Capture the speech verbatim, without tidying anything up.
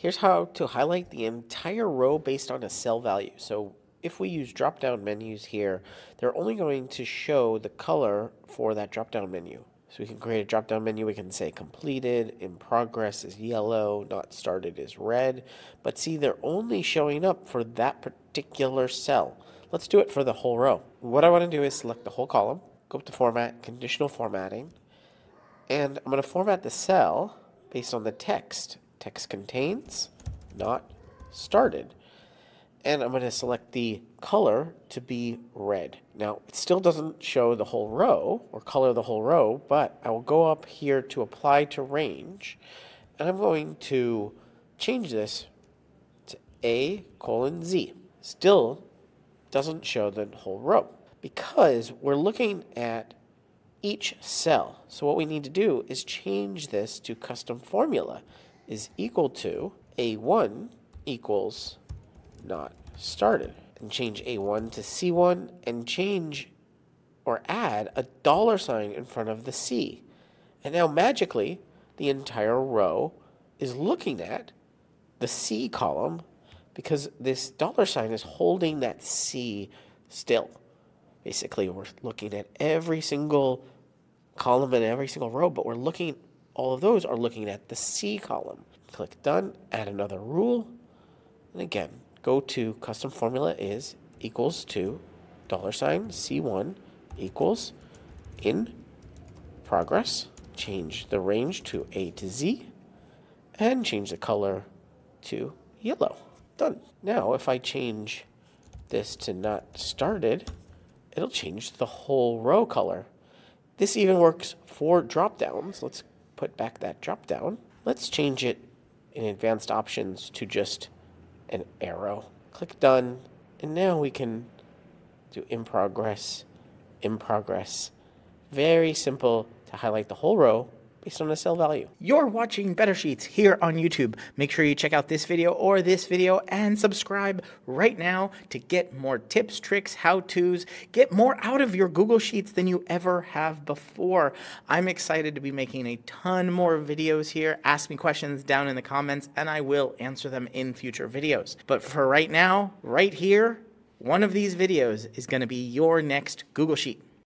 Here's how to highlight the entire row based on a cell value. So if we use drop-down menus here, they're only going to show the color for that drop-down menu. So we can create a drop-down menu. We can say completed, in progress is yellow, not started is red. But see, they're only showing up for that particular cell. Let's do it for the whole row. What I want to do is select the whole column, go up to Format, Conditional Formatting, and I'm going to format the cell based on the text. Text contains, not started. And I'm going to select the color to be red. Now, it still doesn't show the whole row or color the whole row, but I will go up here to apply to range, and I'm going to change this to A colon Z. Still doesn't show the whole row because we're looking at each cell. So what we need to do is change this to custom formula is equal to A one equals not started, and change A one to C one and change or add a dollar sign in front of the C, and now magically the entire row is looking at the C column because this dollar sign is holding that C still. Basically we're looking at every single column and every single row, but we're looking, all of those are looking at the C column. Click done, add another rule, and again go to custom formula is equals to dollar sign C one equals in progress. Change the range to A to Z and change the color to yellow. Done. Now if I change this to not started, it'll change the whole row color. This even works for drop downs. Let's put back that drop down. Let's change it in advanced options to just an arrow. Click done, and now we can do in progress, in progress. Very simple to highlight the whole row based on a cell value. You're watching Better Sheets here on YouTube. Make sure you check out this video or this video and subscribe right now to get more tips, tricks, how-tos, get more out of your Google Sheets than you ever have before. I'm excited to be making a ton more videos here. Ask me questions down in the comments and I will answer them in future videos. But for right now, right here, one of these videos is going to be your next Google Sheet.